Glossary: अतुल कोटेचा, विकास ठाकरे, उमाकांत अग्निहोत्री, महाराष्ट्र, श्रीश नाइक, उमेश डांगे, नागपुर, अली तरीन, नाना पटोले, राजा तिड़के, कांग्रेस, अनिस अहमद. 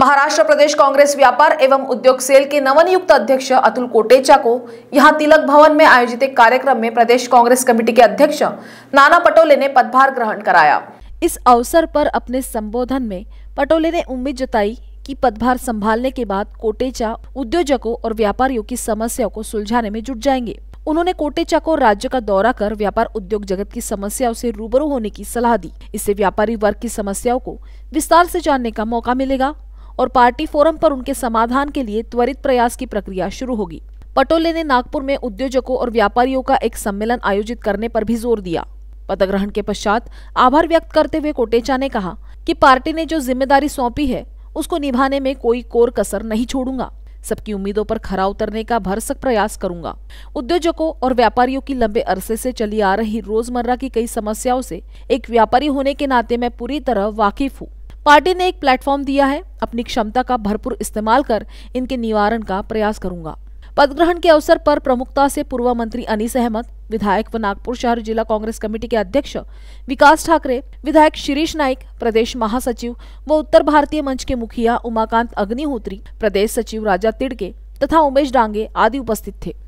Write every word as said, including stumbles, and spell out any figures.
महाराष्ट्र प्रदेश कांग्रेस व्यापार एवं उद्योग सेल के नवनियुक्त अध्यक्ष अतुल कोटेचा को यहां तिलक भवन में आयोजित एक कार्यक्रम में प्रदेश कांग्रेस कमेटी के अध्यक्ष नाना पटोले ने पदभार ग्रहण कराया। इस अवसर पर अपने संबोधन में पटोले ने उम्मीद जताई कि पदभार संभालने के बाद कोटेचा उद्योजकों और व्यापारियों की समस्याओं को सुलझाने में जुट जाएंगे। उन्होंने कोटेचा को राज्य का दौरा कर व्यापार उद्योग जगत की समस्याओं से रूबरू होने की सलाह दी। इससे व्यापारी वर्ग की समस्याओं को विस्तार से जानने का मौका मिलेगा और पार्टी फोरम पर उनके समाधान के लिए त्वरित प्रयास की प्रक्रिया शुरू होगी। पटोले ने नागपुर में उद्योजकों और व्यापारियों का एक सम्मेलन आयोजित करने पर भी जोर दिया। पदग्रहण के पश्चात आभार व्यक्त करते हुए कोटेचा ने कहा कि पार्टी ने जो जिम्मेदारी सौंपी है उसको निभाने में कोई कोर कसर नहीं छोड़ूंगा। सबकी उम्मीदों पर खरा उतरने का भरसक प्रयास करूंगा। उद्योजकों और व्यापारियों की लंबे अरसे से चली आ रही रोजमर्रा की कई समस्याओं से एक व्यापारी होने के नाते मैं पूरी तरह वाकिफ हूँ। पार्टी ने एक प्लेटफॉर्म दिया है, अपनी क्षमता का भरपूर इस्तेमाल कर इनके निवारण का प्रयास करूंगा। पदग्रहण के अवसर पर प्रमुखता से पूर्व मंत्री अनिस अहमद, विधायक व नागपुर शहर जिला कांग्रेस कमेटी के अध्यक्ष विकास ठाकरे, विधायक श्रीश नाइक, प्रदेश महासचिव व उत्तर भारतीय मंच के मुखिया उमाकांत अग्निहोत्री, प्रदेश सचिव राजा तिड़के तथा उमेश डांगे आदि उपस्थित थे।